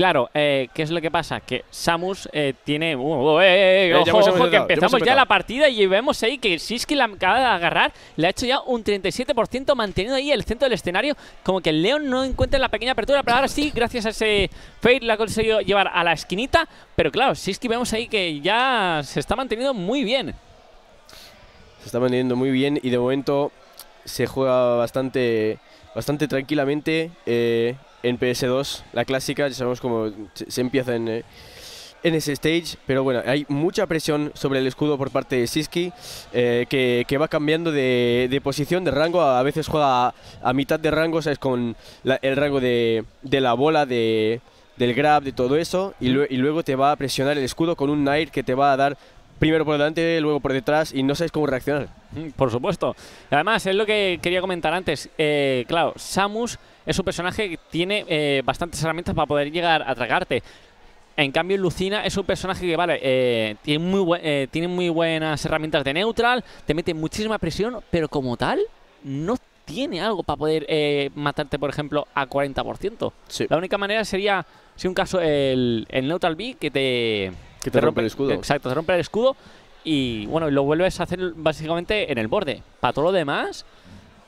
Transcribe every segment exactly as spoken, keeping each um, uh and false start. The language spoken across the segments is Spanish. Claro, eh, ¿qué es lo que pasa? Que Samus eh, tiene... Uh, eh, eh, ojo, eh, ojo, empezado, que empezamos ya, ya la partida y vemos ahí que Sisqui la acaba de agarrar. Le ha hecho ya un treinta y siete por ciento manteniendo ahí el centro del escenario. Como que el Leon no encuentra la pequeña apertura, pero ahora sí, gracias a ese fade la ha conseguido llevar a la esquinita. Pero claro, Sisqui vemos ahí que ya se está manteniendo muy bien. Se está manteniendo muy bien y de momento se juega bastante, bastante tranquilamente. Eh, en P S dos, la clásica, ya sabemos cómo se empieza en, eh, en ese stage, pero bueno, hay mucha presión sobre el escudo por parte de Sisqui, eh, que, que va cambiando de, de posición, de rango, a veces juega a, a mitad de rango, sabes, con la, el rango de, de la bola, de, del grab, de todo eso, y, lo, y luego te va a presionar el escudo con un nair que te va a dar primero por delante, luego por detrás, y no sabes cómo reaccionar. Por supuesto. Además, es lo que quería comentar antes. Eh, claro, Samus es un personaje que tiene eh, bastantes herramientas para poder llegar a tragarte. En cambio, Lucina es un personaje que, vale, eh, tiene, muy bu eh, tiene muy buenas herramientas de neutral, te mete muchísima presión, pero como tal, no tiene algo para poder eh, matarte, por ejemplo, a cuarenta por ciento. Sí. La única manera sería, si un caso, el, el neutral B que te... Que te, te rompe, rompe el escudo. Exacto, te rompe el escudo y bueno, lo vuelves a hacer básicamente en el borde. Para todo lo demás,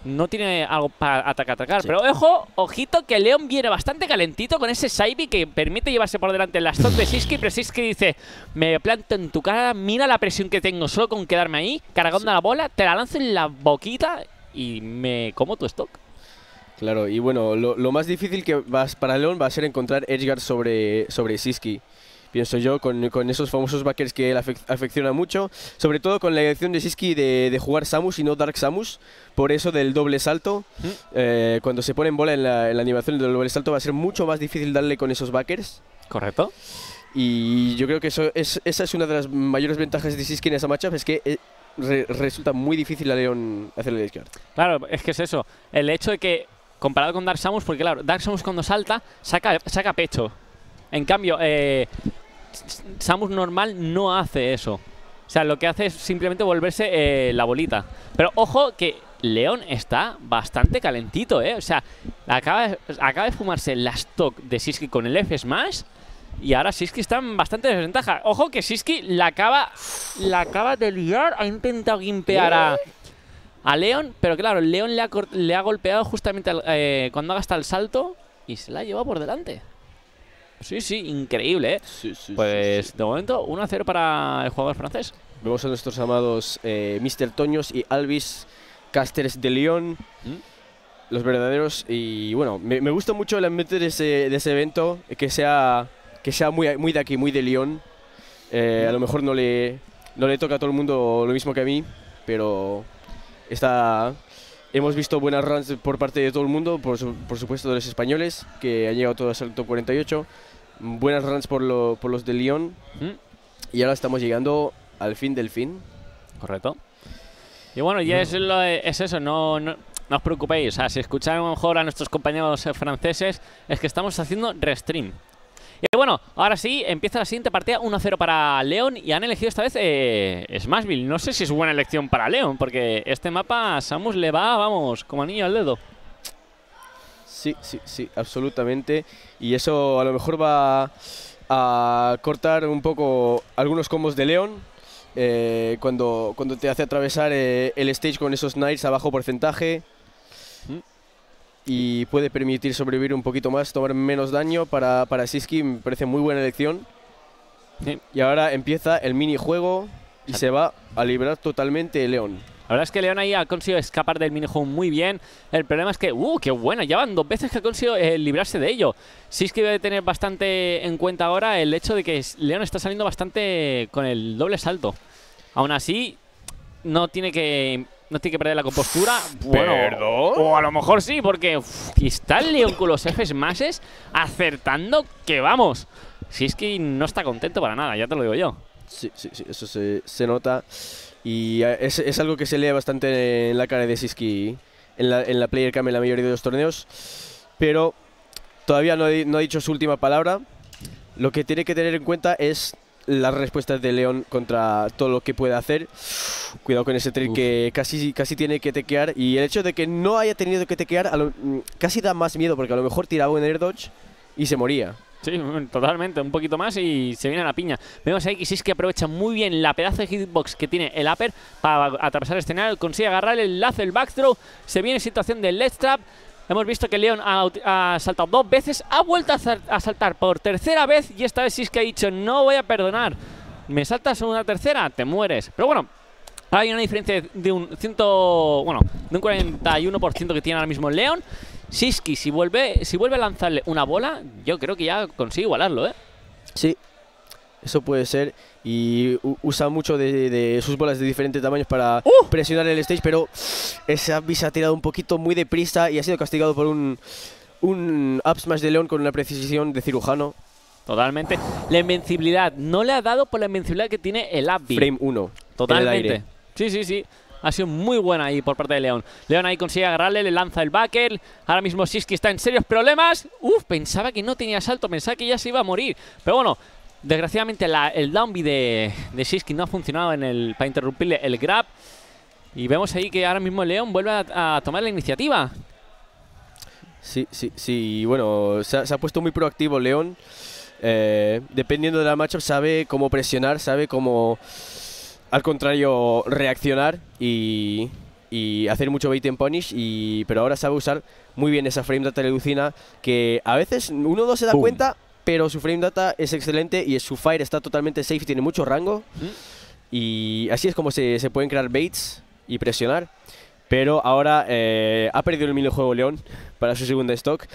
no tiene algo para atacar, atacar. Sí. Pero ojo, ojito, que Leon viene bastante calentito con ese Saibi que permite llevarse por delante el stock de Sisqui. Pero Sisqui dice, me planto en tu cara, mira la presión que tengo solo con quedarme ahí, cargando sí. la bola, te la lanzo en la boquita y me como tu stock. Claro, y bueno, lo, lo más difícil que vas para Leon va a ser encontrar edgeguard sobre, sobre Sisqui. Pienso yo, con, con esos famosos backers que él afe afecciona mucho. Sobre todo con la elección de Sisqui de, de jugar Samus y no Dark Samus. Por eso del doble salto. ¿Mm? Eh, cuando se pone en bola en la, en la animación del doble salto va a ser mucho más difícil darle con esos backers. Correcto. Y yo creo que eso es, esa es una de las mayores ventajas de Sisqui en esa matchup. Es que eh, re resulta muy difícil a Leon hacerle el discard. Claro, es que es eso. El hecho de que, comparado con Dark Samus, porque claro, Dark Samus cuando salta saca, saca pecho. En cambio, eh... Samus normal no hace eso. O sea, lo que hace es simplemente volverse eh, la bolita. Pero ojo que Leon está bastante calentito, ¿eh? O sea, acaba de, acaba de fumarse la stock de Sisqui con el F-Smash. Y ahora Sisqui está en bastante desventaja. Ojo que Sisqui la acaba, la acaba de liar. Ha intentado gimpear a, a Leon. Pero claro, Leon le ha, le ha golpeado justamente al, eh, cuando haga hasta el salto. Y se la ha llevado por delante. Sí, sí, increíble, ¿eh? Sí, sí, pues sí, sí. De momento uno a cero para el jugador francés. Vemos a nuestros amados eh, míster Toños y Alvis Casteres de Lyon, ¿Mm? los verdaderos. Y bueno, me, me gusta mucho el ambiente de ese, de ese evento, que sea, que sea muy, muy de aquí, muy de Lyon. Eh, ¿Mm? A lo mejor no le, no le toca a todo el mundo lo mismo que a mí, pero está... Hemos visto buenas runs por parte de todo el mundo, por, su, por supuesto de los españoles, que han llegado todos al top cuarenta y ocho. Buenas runs por, lo, por los de Lyon. ¿Mm? Y ahora estamos llegando al fin del fin. Correcto. Y bueno, ya no. es, lo de, es eso, no, no, no os preocupéis. O sea, si escucháis a lo mejor a nuestros compañeros franceses, es que estamos haciendo restream. Y bueno, ahora sí, empieza la siguiente partida, uno a cero para Leon y han elegido esta vez eh, Smashville. No sé si es buena elección para Leon, porque este mapa a Samus le va, vamos, como anillo al dedo. Sí, sí, sí, absolutamente. Y eso a lo mejor va a cortar un poco algunos combos de Leon eh, cuando, cuando te hace atravesar eh, el stage con esos knights a bajo porcentaje. ¿Mm? Y puede permitir sobrevivir un poquito más, tomar menos daño para, para Sisqui. Me parece muy buena elección. Sí. Y ahora empieza el minijuego y se va a librar totalmente Leon. La verdad es que Leon ahí ha conseguido escapar del minijuego muy bien. El problema es que, ¡uh, qué buena! Ya van dos veces que ha conseguido eh, librarse de ello. Sisqui debe tener bastante en cuenta ahora el hecho de que Leon está saliendo bastante con el doble salto. Aún así, no tiene que... No tiene que perder la compostura. Bueno, ¿perdón? O a lo mejor sí, porque uf, está el Leon con los F-Smashes acertando que vamos. Sisqui no está contento para nada, ya te lo digo yo. Sí, sí, sí, eso se, se nota. Y es, es algo que se lee bastante en la cara de Sisqui en la, en la player cam en la mayoría de los torneos. Pero todavía no, no ha dicho su última palabra. Lo que tiene que tener en cuenta es... las respuestas de Leon contra todo lo que pueda hacer. Cuidado con ese trick que casi, casi tiene que tequear. Y el hecho de que no haya tenido que tequear a lo, casi da más miedo, porque a lo mejor tiraba un air dodge y se moría. Sí, totalmente, un poquito más y se viene a la piña. Vemos ahí que Sisqui que aprovecha muy bien la pedazo de hitbox que tiene el upper para atravesar el escenario, consigue agarrar el lazo, el backthrow, se viene situación de ledge trap. Hemos visto que Leon ha, ha saltado dos veces, ha vuelto a, a saltar por tercera vez y esta vez Sisqui ha dicho no voy a perdonar, me saltas una tercera, te mueres. Pero bueno, hay una diferencia de un, cien, bueno, de un cuarenta y uno por ciento que tiene ahora mismo Leon. Sisqui, si vuelve, si vuelve a lanzarle una bola, yo creo que ya consigue igualarlo, ¿eh? Sí, eso puede ser. Y usa mucho de, de sus bolas de diferentes tamaños para uh. presionar el stage, pero ese up se ha tirado un poquito muy deprisa y ha sido castigado por un, un up smash de Leon con una precisión de cirujano. Totalmente. La invencibilidad no le ha dado por la invencibilidad que tiene el up beat. frame uno. Totalmente. Sí, sí, sí. Ha sido muy buena ahí por parte de Leon. Leon ahí consigue agarrarle, le lanza el backer. Ahora mismo Sisqui está en serios problemas. Uf, pensaba que no tenía salto, pensaba que ya se iba a morir. Pero bueno, desgraciadamente la, el downbeat de, de Sisqui no ha funcionado en el, para interrumpirle el grab. Y vemos ahí que ahora mismo Leon vuelve a, a tomar la iniciativa. Sí, sí, sí. Bueno, se ha, se ha puesto muy proactivo Leon. Eh, dependiendo de la matchup, sabe cómo presionar, sabe cómo... Al contrario, reaccionar y, y hacer mucho bait and punish, y, pero ahora sabe usar muy bien esa frame data de Lucina, que a veces uno no se da Boom. cuenta, pero su frame data es excelente y su fire está totalmente safe, tiene mucho rango, ¿Mm? y así es como se, se pueden crear baits y presionar. Pero ahora eh, ha perdido el minijuego León para su segunda stock,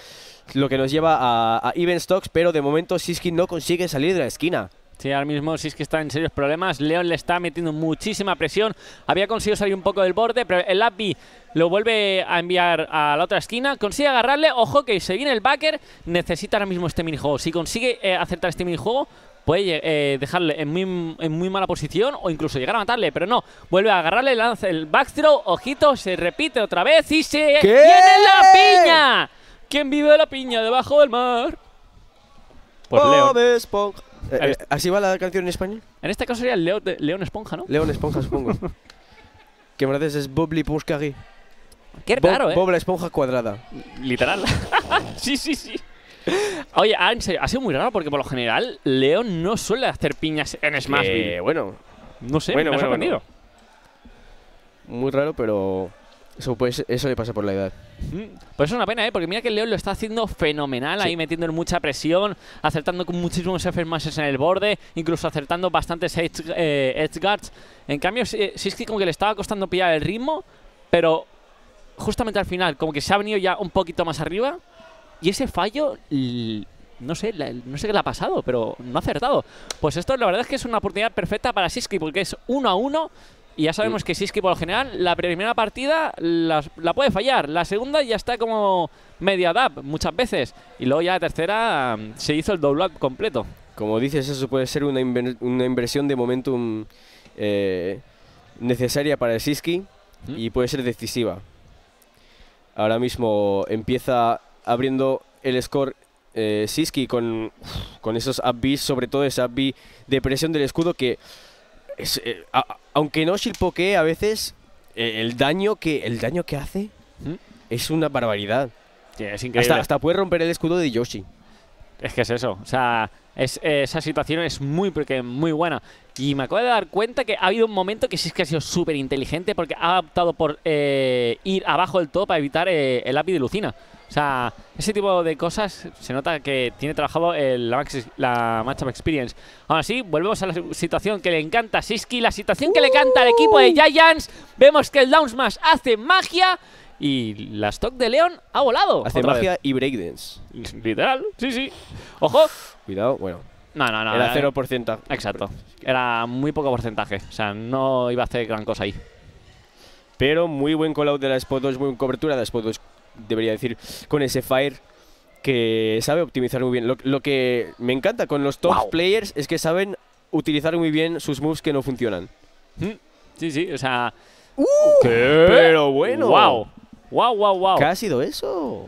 lo que nos lleva a, a even stocks, pero de momento Sisqui no consigue salir de la esquina. Sí, ahora mismo Sisqui está en serios problemas. Leon le está metiendo muchísima presión. Había conseguido salir un poco del borde, pero el up B lo vuelve a enviar a la otra esquina. Consigue agarrarle. Ojo que se viene el backer. Necesita ahora mismo este minijuego. Si consigue eh, acertar este minijuego, puede eh, dejarle en muy, en muy mala posición o incluso llegar a matarle. Pero no, vuelve a agarrarle, lanza el back throw. Ojito, se repite otra vez y se ¿Qué? viene la piña. ¿Quién vive la piña debajo del mar? Pues Leon. Eh, eh, ¿Así va la canción en español? En este caso sería Leo, León Esponja, ¿no? León Esponja, supongo. Que en verdad es Bob Lipponcari. Qué raro, Bob, ¿eh? Bob la Esponja cuadrada. Literal. Sí, sí, sí. Oye, en serio, ha sido muy raro porque por lo general León no suele hacer piñas en Smashville. Eh, bueno. No sé, bueno, me ha bueno, sorprendido. Bueno. Muy raro, pero... Eso, pues, eso le pasa por la edad. Pues es una pena, ¿eh? Porque mira que Leon lo está haciendo fenomenal, sí. ahí metiendo mucha presión, acertando con muchísimos F-Mashes en el borde, incluso acertando bastantes edge, eh, edge guards. En cambio, Sisqui como que le estaba costando pillar el ritmo, pero justamente al final, como que se ha venido ya un poquito más arriba, y ese fallo, no sé, no sé qué le ha pasado, pero no ha acertado. Pues esto la verdad es que es una oportunidad perfecta para Sisqui, porque es uno a uno. Y ya sabemos que Sisqui por lo general la primera partida la, la puede fallar, la segunda ya está como media dab muchas veces y luego ya la tercera se hizo el double up completo. Como dices, eso puede ser una, inver una inversión de momentum eh, necesaria para el Sisqui ¿Mm? y puede ser decisiva. Ahora mismo empieza abriendo el score eh, Sisqui con, con esos up Bs, sobre todo ese up B de presión del escudo que... Es, eh, a, aunque no shieldpokee a veces, eh, el, daño que, el daño que hace ¿Mm? es una barbaridad. Sí, es increíble. Hasta, hasta puede romper el escudo de Yoshi. Es que es eso. O sea, es, eh, esa situación es muy, porque, muy buena. Y me acabo de dar cuenta que ha habido un momento que sí es que ha sido súper inteligente porque ha optado por eh, ir abajo del todo para evitar eh, el lápiz de Lucina. O sea, ese tipo de cosas se nota que tiene trabajado el, la, la matchup experience. Ahora sí, volvemos a la situación que le encanta a Sisqui, la situación que uh. le encanta al equipo de Giants. Vemos que el down smash hace magia y la stock de Leon ha volado. Hace magia vez. y breakdance. Literal, sí, sí. Ojo. Cuidado, bueno. No, no, no. Era cero por ciento. Exacto. Era muy poco porcentaje. O sea, no iba a hacer gran cosa ahí. Pero muy buen call-out de la Spot dos, muy buena cobertura de la Spot dos. Debería decir, con ese Fire que sabe optimizar muy bien. Lo, lo que me encanta con los top wow. players es que saben utilizar muy bien sus moves que no funcionan. Sí, sí, o sea... Uh, ¿Qué? Pero bueno. Wow. Wow, wow, wow. ¿Qué ha sido eso?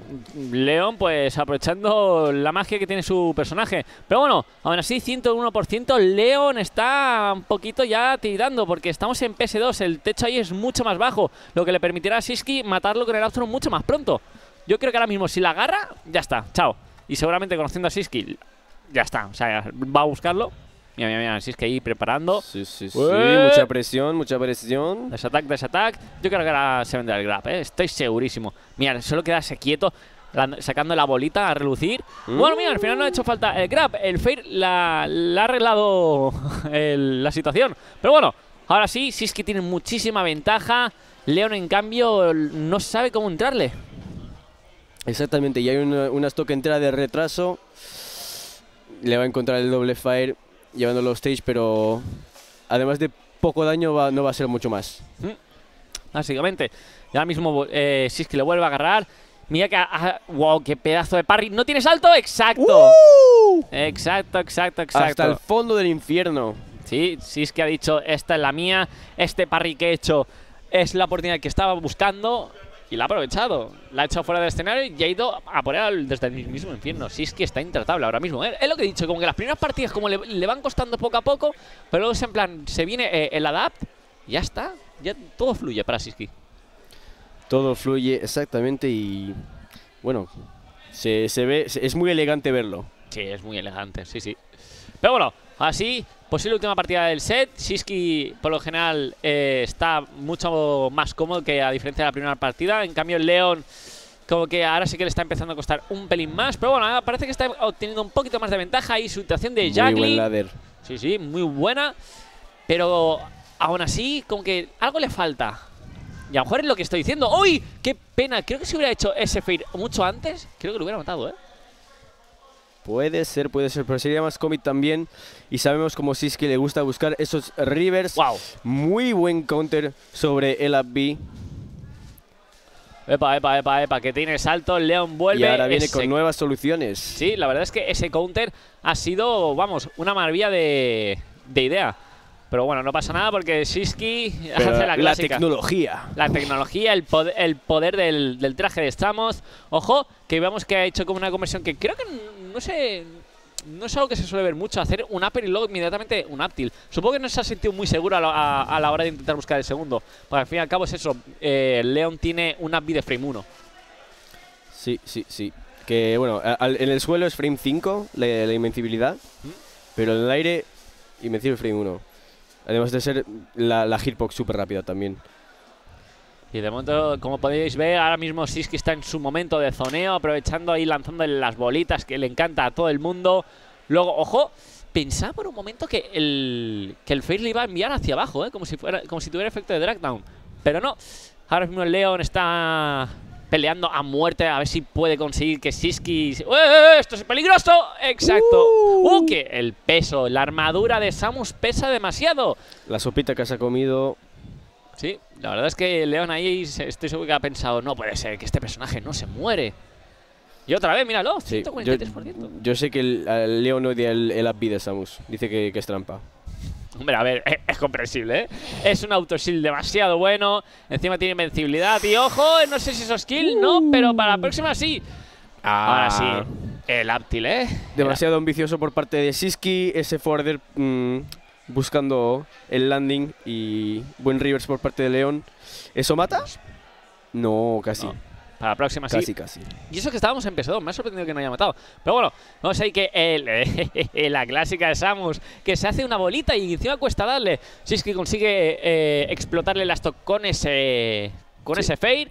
Leon, pues aprovechando la magia que tiene su personaje. Pero bueno, aún así, ciento uno por ciento Leon está un poquito ya tirando, porque estamos en P S dos, el techo ahí es mucho más bajo, lo que le permitirá a Sisqui matarlo con el up throw mucho más pronto. Yo creo que ahora mismo, si la agarra, ya está, chao. Y seguramente, conociendo a Sisqui, ya está. O sea, va a buscarlo. Mira, mira, mira, si es que ahí preparando. Sí, sí, sí. Ué. Mucha presión, mucha presión. Dash attack, dash attack. Yo creo que ahora se vendrá el grab, ¿eh? Estoy segurísimo. Mira, solo quedarse quieto, la, sacando la bolita a relucir. Mm. Bueno, mira, al final no ha hecho falta el grab. El fair la, la ha arreglado el, la situación. Pero bueno, ahora sí, si es que tiene muchísima ventaja. Leon, en cambio, no sabe cómo entrarle. Exactamente, y hay una, una stock entera de retraso. Le va a encontrar el doble fire llevándolo a stage, pero además de poco daño va, no va a ser mucho más. Básicamente, ya mismo eh, Sisqui le vuelve a agarrar. Mira que... Ah, wow, qué pedazo de parry. ¿No tiene salto? ¡Exacto! Uh! Exacto, exacto, exacto. Hasta el fondo del infierno. Sí, Sisqui ha dicho, esta es la mía. Este parry que he hecho es la oportunidad que estaba buscando. Y la ha aprovechado, la ha echado fuera del escenario y ha ido a por él desde el mismo infierno. Si es que está intratable ahora mismo, ¿eh? Es lo que he dicho, como que las primeras partidas como le, le van costando poco a poco, pero luego es en plan, se viene eh, el adapt y ya está. Ya todo fluye para Sisqui. Todo fluye, exactamente, y bueno, se, se ve, se, es muy elegante verlo. Sí, es muy elegante, sí, sí. Pero bueno, así, posible última partida del set. Sisqui, por lo general, eh, está mucho más cómodo que a diferencia de la primera partida. En cambio, Leon, como que ahora sí que le está empezando a costar un pelín más. Pero bueno, parece que está obteniendo un poquito más de ventaja. Y su situación de juggling. Muy buen ladder. Sí, sí, muy buena. Pero aún así, como que algo le falta. Y a lo mejor es lo que estoy diciendo. ¡Uy! ¡Qué pena! Creo que si hubiera hecho ese fair mucho antes, creo que lo hubiera matado, ¿eh? Puede ser, puede ser, pero sería más cómic también. Y sabemos como Sisqui le gusta buscar esos rivers. Wow. Muy buen counter sobre el up B. Epa, epa, epa, epa, que tiene salto, Leon vuelve. Y ahora viene ese... con nuevas soluciones. Sí, la verdad es que ese counter ha sido, vamos, una maravilla de, de idea. Pero bueno, no pasa nada porque Sisqui hace la clásica. La tecnología. La tecnología, el poder, el poder del, del traje de Samus. Ojo, que vemos que ha hecho como una conversión que creo que no sé... No es algo que se suele ver mucho, hacer un upper y luego inmediatamente un uptil. Supongo que no se ha sentido muy seguro a la, a, a la hora de intentar buscar el segundo. Porque al fin y al cabo es eso, eh, Leon tiene un up B de frame uno. Sí, sí, sí. Que bueno, al, en el suelo es frame cinco, la, la invencibilidad. ¿Mm? Pero en el aire, invencible frame uno. Además de ser la, la hitbox súper rápida también. Y de momento, como podéis ver, ahora mismo Sisqui está en su momento de zoneo, aprovechando ahí, lanzando las bolitas que le encanta a todo el mundo. Luego, ojo, pensaba por un momento que el, que el fair le iba a enviar hacia abajo, ¿eh? Como si fuera, como si tuviera efecto de drag down. Pero no, ahora mismo el Leon está peleando a muerte, a ver si puede conseguir que Sisqui... ¡Eh, esto es peligroso! ¡Exacto! Uh. ¡Uh, que el peso, la armadura de Samus pesa demasiado! La sopita que se ha comido... Sí, la verdad es que Leon ahí estoy seguro que ha pensado, no puede ser que este personaje no se muere. Y otra vez, míralo, sí, ciento cuarenta y tres por ciento. Yo, yo sé que el, el Leon odia el, el up B de Samus, dice que, que es trampa. Hombre, a ver, es, es comprensible, ¿eh? Es un autoshield demasiado bueno, encima tiene invencibilidad y ojo, no sé si eso es kill, uh. no, pero para la próxima sí. Ah. Ahora sí, el uptil, ¿eh? Demasiado ambicioso por parte de Sisqui, ese forwarder mmm, buscando el landing y buen reverse por parte de Leon. ¿Eso mata? No, casi. No. Para la próxima casi, sí. Casi, casi. Y eso que estábamos empezando, me ha sorprendido que no haya matado. Pero bueno, vamos ahí que el, la clásica de Samus, que se hace una bolita y encima cuesta darle. Si es que consigue eh, explotarle el stock con ese, con sí. ese fair.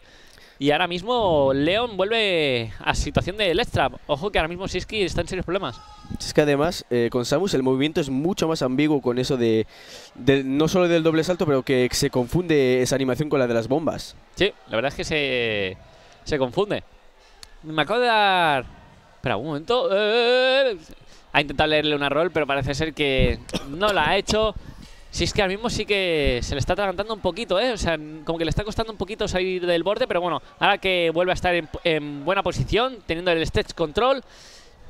Y ahora mismo Leon vuelve a situación de Let's Trap. Ojo que ahora mismo Sisqui está en serios problemas. Es que además eh, con Samus el movimiento es mucho más ambiguo con eso de, de... No solo del doble salto, pero que se confunde esa animación con la de las bombas. Sí, la verdad es que se, se confunde. Me acabo de dar... Espera, un momento... Eh, ha intentado leerle una roll, pero parece ser que no la ha hecho. Si es que ahora mismo sí que se le está atragantando un poquito, ¿eh? O sea, como que le está costando un poquito salir del borde, pero bueno, ahora que vuelve a estar en, en buena posición, teniendo el stretch control,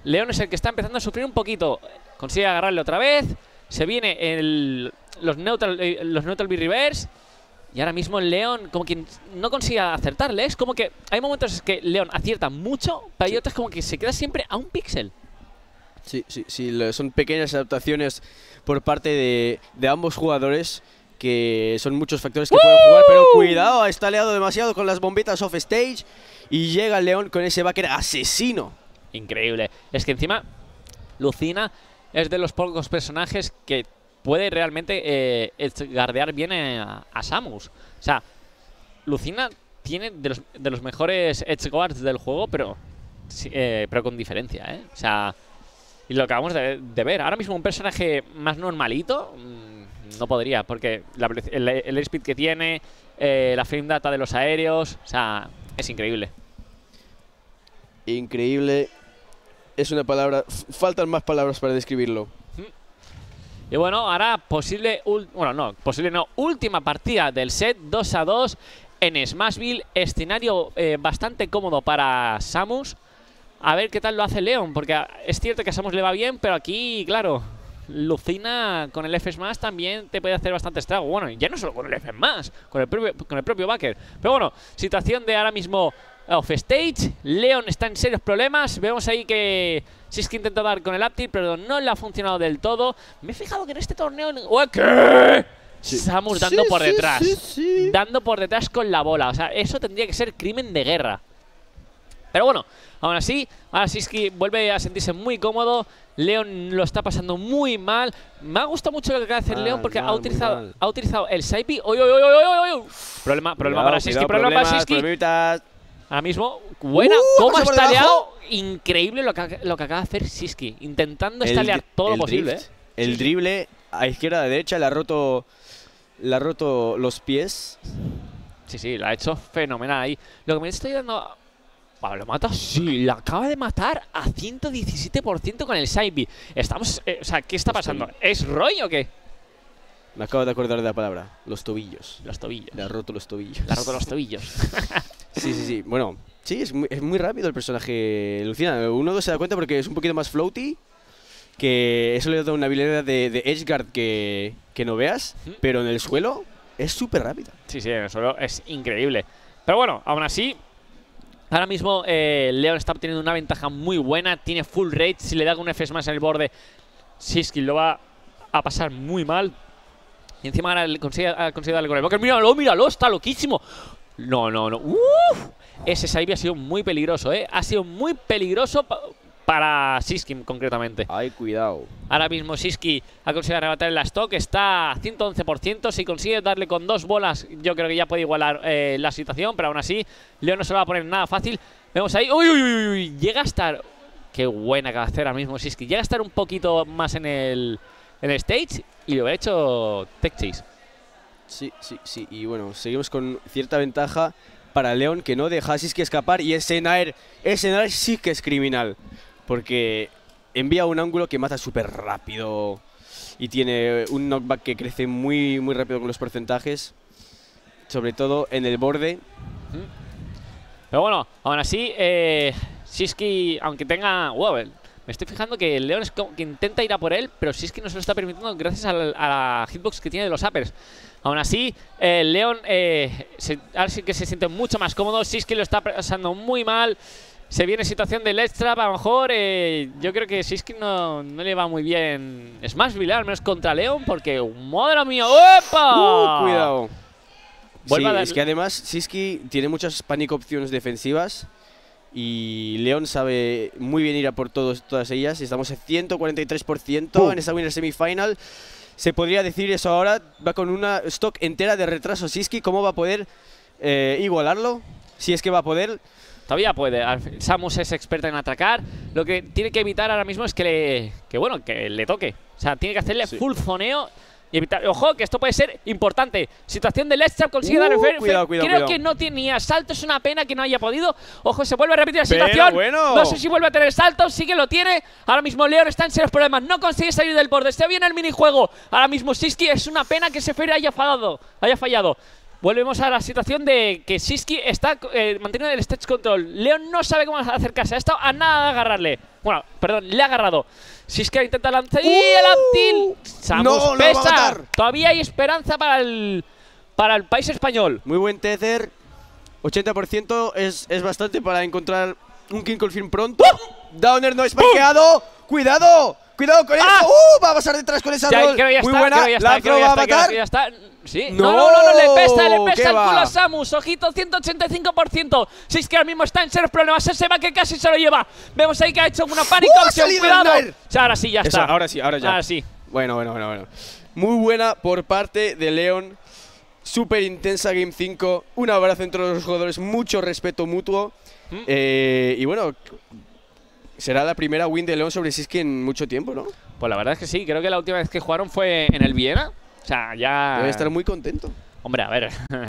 Leon es el que está empezando a sufrir un poquito. Consigue agarrarle otra vez, se viene el, los neutral, los neutral B-reverse, y ahora mismo Leon como que no consigue acertarle. Es como que hay momentos que Leon acierta mucho, pero hay otros como que se queda siempre a un píxel. Sí, sí, sí, son pequeñas adaptaciones por parte de, de ambos jugadores, que son muchos factores que ¡Woo! Pueden jugar, pero cuidado, ha estaleado demasiado con las bombitas off stage y llega Leon con ese backer asesino. Increíble, es que encima Lucina es de los pocos personajes que puede realmente eh, guardear bien a, a Samus. O sea, Lucina tiene de los, de los mejores edge guards del juego, pero, eh, pero con diferencia, ¿eh? O sea, y lo acabamos de, de ver. Ahora mismo un personaje más normalito mmm, no podría, porque la, el, el airspeed que tiene, eh, la frame data de los aéreos, o sea, es increíble. Increíble. Es una palabra... Faltan más palabras para describirlo. Y bueno, ahora posible... Bueno, no, posible no. Última partida del set, dos a dos en Smashville. Escenario eh, bastante cómodo para Samus. A ver qué tal lo hace Leon, porque es cierto que a Samus le va bien, pero aquí, claro, Lucina con el F-Smash también te puede hacer bastante estrago. Bueno, ya no solo con el F-Smash, con el propio, con el propio Backer. Pero bueno, situación de ahora mismo... off stage, Leon está en serios problemas. Vemos ahí que Sisqui intentó dar con el uptilt, pero no le ha funcionado del todo. Me he fijado que en este torneo... ¿Qué? Sí. Samus dando sí, por detrás sí, sí, sí. Dando por detrás con la bola. O sea, eso tendría que ser crimen de guerra. Pero bueno, aún así, ahora Sisqui vuelve a sentirse muy cómodo. Leon lo está pasando muy mal. Me ha gustado mucho lo que hace ah, Leon porque mal, ha, utilizado, ha utilizado el Saipi. ¡Oy, oy, oy, oy, oy! Problema, problema cuidado, para Sisqui, problema para Sisqui. Ahora mismo, buena, uh, cómo ha estaleado. Increíble lo que, lo que acaba de hacer Sisqui, intentando estalear todo lo posible. Drift, ¿eh? El drible a izquierda, a derecha, le ha roto, le ha roto los pies. Sí, sí, lo ha hecho fenomenal ahí. Lo que me estoy dando... ¿Lo mata? Sí, lo acaba de matar a ciento diecisiete por ciento con el side B. Estamos... Eh, o sea, ¿qué está pasando? ¿Es Roy o qué? Me acabo de acordar de la palabra. Los tobillos. Los tobillos. Le ha roto los tobillos. Le ha roto los tobillos. Sí, sí, sí. Bueno, sí, es muy, es muy rápido el personaje Lucina. Uno no se da cuenta porque es un poquito más floaty, que eso le da una habilidad de, de edge guard que, que no veas, ¿Mm? Pero en el suelo es súper rápida. Sí, sí, en el suelo es increíble. Pero bueno, aún así, ahora mismo eh, Leon está obteniendo una ventaja muy buena, tiene full rate. Si le da un F más en el borde, Sisqui lo va a pasar muy mal. Y encima ahora consigue, ha conseguido darle con el Boker. Míralo, míralo, está loquísimo. No, no, no. Uf, ese save ha sido muy peligroso, ¿eh? Ha sido muy peligroso pa para Sisqui, concretamente. Ay, cuidado. Ahora mismo Sisqui ha conseguido arrebatar la stock. Está a ciento once por ciento. Si consigue darle con dos bolas, yo creo que ya puede igualar eh, la situación. Pero aún así, Leon no se lo va a poner nada fácil. Vemos ahí. ¡Uy, uy, uy, uy! Llega a estar... Qué buena que va a hacer ahora mismo Sisqui. Llega a estar un poquito más en el, en el stage y lo ha hecho Tech Chase. Sí, sí, sí. Y bueno, seguimos con cierta ventaja para Leon, que no deja a Sisqui escapar. Y ese Nair, ese Nair sí que es criminal, porque envía un ángulo que mata súper rápido y tiene un knockback que crece muy, muy rápido con los porcentajes, sobre todo en el borde. Pero bueno, aún así, eh, Sisqui, aunque tenga... Wow, me estoy fijando que Leon es como que intenta ir a por él, pero Sisqui no se lo está permitiendo gracias a la, a la hitbox que tiene de los uppers. Aún así, eh, Leon eh, se, ahora sí que se siente mucho más cómodo. Sisqui lo está pasando muy mal. Se viene situación del extra, a lo mejor. Eh, yo creo que Sisqui no, no le va muy bien Smashville, al menos contra Leon, porque ¡madre mía! ¡Opa! Uh, cuidado. Sí, a es que además Sisqui tiene muchas pánico opciones defensivas y Leon sabe muy bien ir a por todos, todas ellas. Estamos en ciento cuarenta y tres por ciento uh. en esta Winner Semifinal. Se podría decir eso ahora, va con una stock entera de retraso Sisqui. ¿Cómo va a poder eh, igualarlo? Si es que va a poder. Todavía puede, Samus es experta en atacar. Lo que tiene que evitar ahora mismo es que le, que bueno, que le toque. O sea, tiene que hacerle sí. full zoneo y evitar. Ojo, que esto puede ser importante. Situación del extra, consigue uh, dar el fair. Cuidado, cuidado, Creo cuidado. que no tiene ni asalto, es una pena que no haya podido. Ojo, se vuelve a repetir la Pero situación. Bueno. No sé si vuelve a tener salto, sí que lo tiene. Ahora mismo Leon está en serios problemas, no consigue salir del borde. Se viene el minijuego. Ahora mismo Sisqui, es una pena que ese fair haya fallado. Haya fallado. Volvemos a la situación de que Sisqui está eh, manteniendo el stage control. Leon no sabe cómo acercarse, ha estado a nada de agarrarle. Bueno, perdón, le ha agarrado. Sisqui intenta lanzar... Uh, ¡Y el uptil! ¡Samus no, pesa! Todavía hay esperanza para el, para el país español. Muy buen tether. ochenta por ciento es, es bastante para encontrar un King Confirm pronto. Uh, Downer no es banqueado. Uh, ¡Cuidado! Cuidado con ¡Ah! eso. Uh, va a pasar detrás con esa rol. Muy está, buena. Ya está, la creo va a matar. Ya está. Sí. No, no, no, no, le pesa, le pesa el culo va? a Samus. Ojito, ciento ochenta y cinco por ciento. Si es que ahora mismo está en ser problemas, se va que casi se lo lleva. Vemos ahí que ha hecho una pánico. Uh, opción, cuidado. O sea, ahora sí, ya está. Esa, ahora sí, ahora ya. Ahora sí. Bueno, bueno, bueno, bueno. Muy buena por parte de Leon. Súper intensa Game cinco. Un abrazo entre los jugadores, mucho respeto mutuo. ¿Mm? Eh, y bueno, será la primera win de Leon sobre Sisqui en mucho tiempo, ¿no? Pues la verdad es que sí. Creo que la última vez que jugaron fue en el Viena. O sea, ya… Debe estar muy contento. Hombre, a ver…